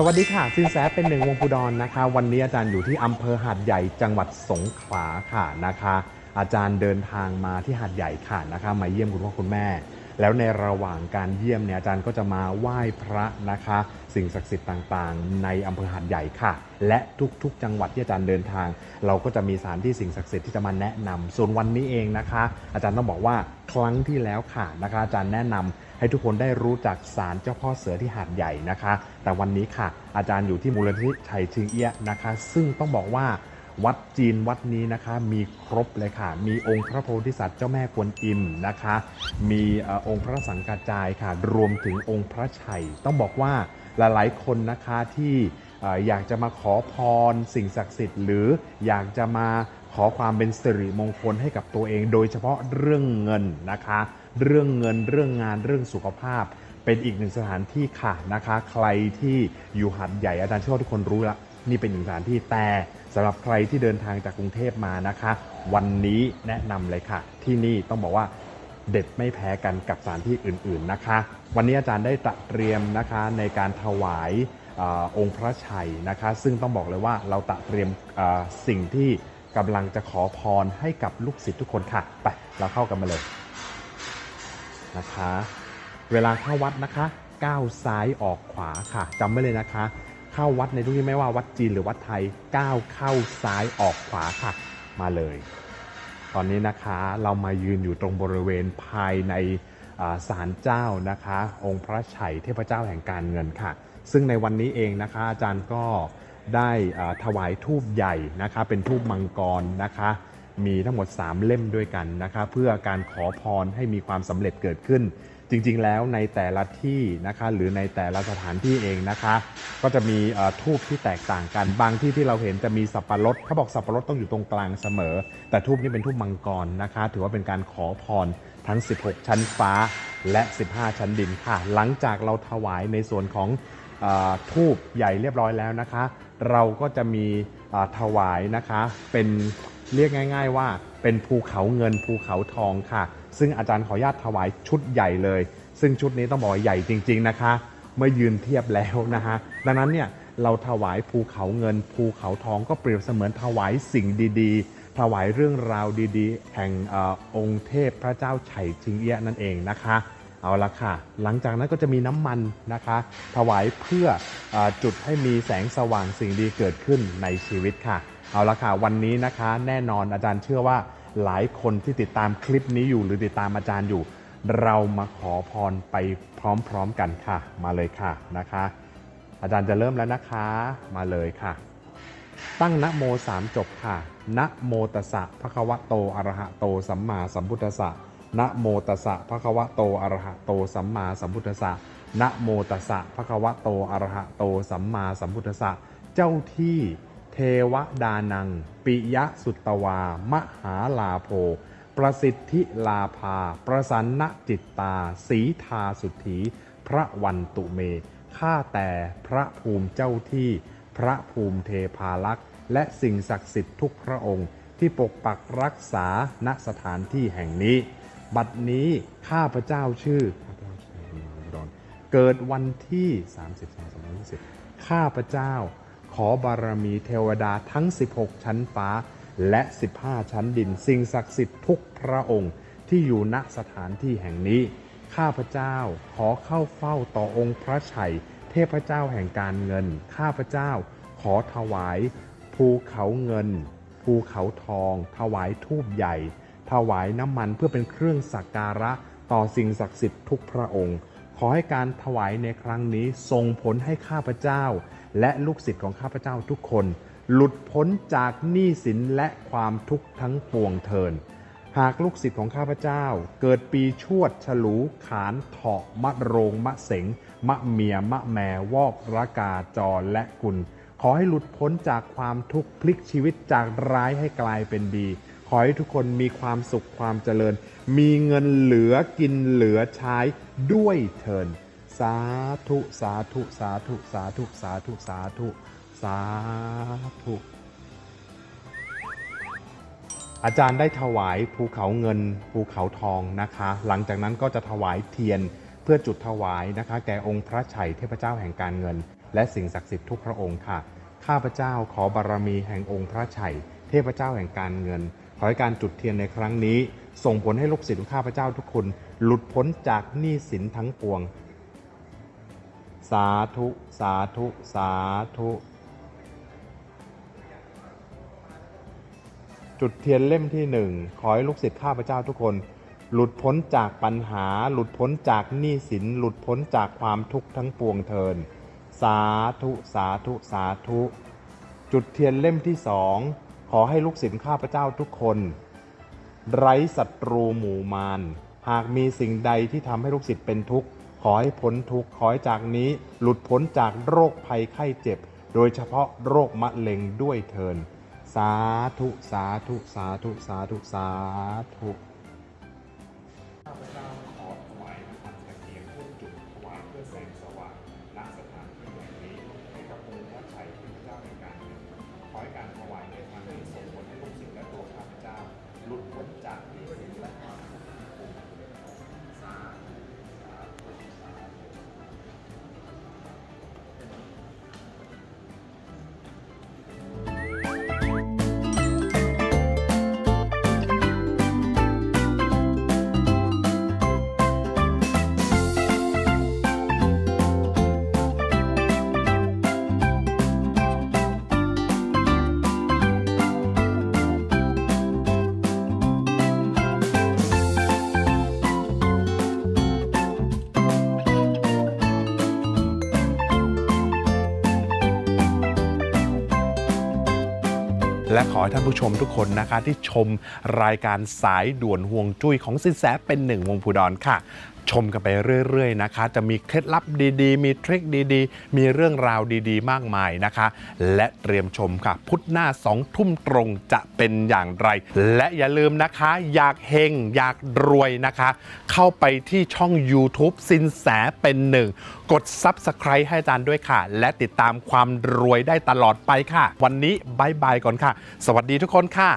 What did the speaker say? สวัสดีค่ะสินแสเป็นหนึ่งวงภูดร นะคะวันนี้อาจารย์อยู่ที่อำเภอหาดใหญ่จังหวัดสงขลาค่ะนะคะอาจารย์เดินทางมาที่หาดใหญ่ค่ะนะคะมาเยี่ยมคุณพ่อคุณแม่แล้วในระหว่างการเยี่ยมเนี่ยอาจารย์ก็จะมาไหว้พระนะคะสิ่งศักดิ์สิทธิ์ต่างๆในอำเภอหาดใหญ่ค่ะและทุกๆจังหวัดที่อาจารย์เดินทางเราก็จะมีสถานที่สิ่งศักดิ์สิทธิ์ที่จะมาแนะนำส่วนวันนี้เองนะคะอาจารย์ต้องบอกว่าครั้งที่แล้วค่ะนะคะอาจารย์แนะนำให้ทุกคนได้รู้จักศาลเจ้าพ่อเสือที่หาดใหญ่นะคะแต่วันนี้ค่ะอาจารย์อยู่ที่มูลนิธิไฉชิงเอี้ยะนะคะซึ่งต้องบอกว่าวัดจีนวัดนี้นะคะมีครบเลยค่ะมีองค์พระโพธิสัตว์เจ้าแม่กวนอิมนะคะมีองค์พระสังกัจจายค่ะรวมถึงองค์พระชัยต้องบอกว่าหลายๆคนนะคะที่อยากจะมาขอพรสิ่งศักดิ์สิทธิ์หรืออยากจะมาขอความเป็นสิริมงคลให้กับตัวเองโดยเฉพาะเรื่องเงินนะคะเรื่องเงินเรื่องงานเรื่องสุขภาพเป็นอีกหนึ่งสถานที่ค่ะนะคะใครที่อยู่หาดใหญ่อาจารย์เชื่อว่าทุกคนรู้ละนี่เป็นหนึ่งสถานที่แต่สำหรับใครที่เดินทางจากกรุงเทพมานะคะวันนี้แนะนำเลยค่ะที่นี่ต้องบอกว่าเด็ดไม่แพ้กันกับสถานที่อื่นๆนะคะวันนี้อาจารย์ได้เตรียมนะคะในการถวายองค์พระชัยนะคะซึ่งต้องบอกเลยว่าเราเตรียมสิ่งที่กำลังจะขอพรให้กับลูกศิษย์ทุกคนค่ะไปเราเข้ากันมาเลยนะคะเวลาเข้าวัดนะคะก้าวซ้ายออกขวาค่ะจำไว้เลยนะคะเข้าวัดในทุกที่ไม่ว่าวัดจีนหรือวัดไทยก้าวเข้าซ้ายออกขวาค่ะมาเลยตอนนี้นะคะเรามายืนอยู่ตรงบริเวณภายในศาลเจ้านะคะองค์พระชัยเทพเจ้าแห่งการเงินค่ะซึ่งในวันนี้เองนะคะอาจารย์ก็ได้ถวายธูปใหญ่นะคะเป็นธูปมังกรนะคะมีทั้งหมด3เล่มด้วยกันนะคะเพื่อการขอพรให้มีความสำเร็จเกิดขึ้นจริงๆแล้วในแต่ละที่นะคะหรือในแต่ละสถานที่เองนะคะก็จะมีธูปที่แตกต่างกันบางที่ที่เราเห็นจะมีสับปะรดเขาบอกสับปะรดต้องอยู่ตรงกลางเสมอแต่ธูปนี้เป็นธูปมังกรนะคะถือว่าเป็นการขอพรทั้ง16ชั้นฟ้าและ15ชั้นดินค่ะหลังจากเราถวายในส่วนของธูปใหญ่เรียบร้อยแล้วนะคะเราก็จะมีถวายนะคะเป็นเรียกง่ายๆว่าเป็นภูเขาเงินภูเขาทองค่ะซึ่งอาจารย์ขออนุญาตถวายชุดใหญ่เลยซึ่งชุดนี้ต้องบอกใหญ่จริงๆนะคะเมื่อยืนเทียบแล้วนะฮะดังนั้นเนี่ยเราถวายภูเขาเงินภูเขาทองก็เปรียบเสมือนถวายสิ่งดีๆถวายเรื่องราวดีๆแห่งองค์เทพพระเจ้าไฉชิงเอี้ยะนั่นเองนะคะเอาละค่ะหลังจากนั้นก็จะมีน้ำมันนะคะถวายเพื่อจุดให้มีแสงสว่างสิ่งดีเกิดขึ้นในชีวิตค่ะเอาละค่ะวันนี้นะคะแน่นอนอาจารย์เชื่อว่าหลายคนที่ติดตามคลิปนี้อยู่หรือติดตามอาจารย์อยู่เรามาขอพรไปพร้อมๆกันค่ะมาเลยค่ะนะคะอาจารย์จะเริ่มแล้วนะคะมาเลยค่ะตั้งนะโม3จบค่ะนะโมตัสสะภะคะวะโตอะระหะโตสัมมาสัมพุทธัสสะนะโมตัสสะภะคะวะโตอะระหะโตสัมมาสัมพุทธัสสะนะโมตัสสะภะคะวะโตอะระหะโตสัมมาสัมพุทธัสสะเจ้าที่เทวดานังปิยสุตวามหาลาโภประสิทธิลาภาประสันนจิตตาสีทาสุธีพระวันตุเมข้าแต่พระภูมิเจ้าที่พระภูมิเทพารักษ์และสิ่งศักดิ์สิทธิ์ทุกพระองค์ที่ปกปักรักษาณสถานที่แห่งนี้บัดนี้ข้าพเจ้าชื่อเกิดวันที่30/2020ข้าพเจ้าขอบารมีเทวดาทั้ง16ชั้นฟ้าและ15ชั้นดินสิ่งศักดิ์สิทธิ์ทุกพระองค์ที่อยู่ณสถานที่แห่งนี้ข้าพเจ้าขอเข้าเฝ้าต่อองค์พระชัยเทพเจ้าแห่งการเงินข้าพเจ้าขอถวายภูเขาเงินภูเขาทองถวายธูปใหญ่ถวายน้ำมันเพื่อเป็นเครื่องสักการะต่อสิ่งศักดิ์สิทธิ์ทุกพระองค์ขอให้การถวายในครั้งนี้ส่งผลให้ข้าพเจ้าและลูกศิษย์ของข้าพเจ้าทุกคนหลุดพ้นจากหนี้สินและความทุกข์ทั้งปวงเทินหากลูกศิษย์ของข้าพเจ้าเกิดปีชวดฉลูขานเถาะมะโรงมะเสงมะเมียมะแมวอกระกาจรและกุลขอให้หลุดพ้นจากความทุกข์พลิกชีวิตจากร้ายให้กลายเป็นดีขอให้ทุกคนมีความสุขความเจริญมีเงินเหลือกินเหลือใช้ด้วยเทินสาธุสาธุสาธุสาธุสาธุสาธุสาธุอาจารย์ได้ถวายภูเขาเงินภูเขาทองนะคะหลังจากนั้นก็จะถวายเทียนเพื่อจุดถวายนะคะแก่องค์พระชัยเทพเจ้าแห่งการเงิน และสิ่งศักดิ์สิทธิ์ทุกพระองค์ค่ะข้าพเจ้าขอบารมีแห่งองค์พระชัยเทพเจ้าแห่งการเงินขอให้การจุดเทียนในครั้งนี้ส่งผลให้ลูกศิษย์ของข้าพเจ้าทุกคนหลุดพ้นจากหนี้สินทั้งปวงสาธุสาธุสาธุจุดเทียนเล่มที่หนึ่งขอให้ลูกศิษย์ข้าพเจ้าทุกคนหลุดพ้นจากปัญหาหลุดพ้นจากหนี้สินหลุดพ้นจากความทุกข์ทั้งปวงเทินสาธุสาธุสาธุจุดเทียนเล่มที่สองขอให้ลูกศิษย์ข้าพเจ้าทุกคนไร้ศัตรูหมู่มารหากมีสิ่งใดที่ทำให้ลูกศิษย์เป็นทุกข์ขอให้พ้นทุกข์ขอให้จากนี้หลุดพ้นจากโรคภัยไข้เจ็บโดยเฉพาะโรคมะเร็งด้วยเทินสาธุสาธุสาธุสาธุสาธุข้าพเจ้าขอถวายน้ำตะเกียงทุกจุดถวายเพื่อแสงสว่างณสถานที่แห่งนี้ให้กับองค์พระชัยเทพเจ้าแห่งการเงินขอให้การถวายในครั้งนี้ส่งผลให้ลูกศิษย์และตัวข้าพเจ้าหลุดพ้นจากหนี้สินและความทุกข์และขอให้ท่านผู้ชมทุกคนนะคะที่ชมรายการสายด่วนฮวงจุ้ยของสินแสเป็นหนึ่งวงศ์ภูดรค่ะชมกันไปเรื่อยๆนะคะจะมีเคล็ดลับดีๆมีทริคดีๆมีเรื่องราวดีๆมากมายนะคะและเตรียมชมค่ะพุธหน้า20 ทุ่มตรงจะเป็นอย่างไรและอย่าลืมนะคะอยากเฮงอยากรวยนะคะเข้าไปที่ช่อง YouTube สินแสเป็นหนึ่งกด Subscribe ให้อาจารย์ด้วยค่ะและติดตามความรวยได้ตลอดไปค่ะวันนี้บายบายก่อนค่ะสวัสดีทุกคนค่ะ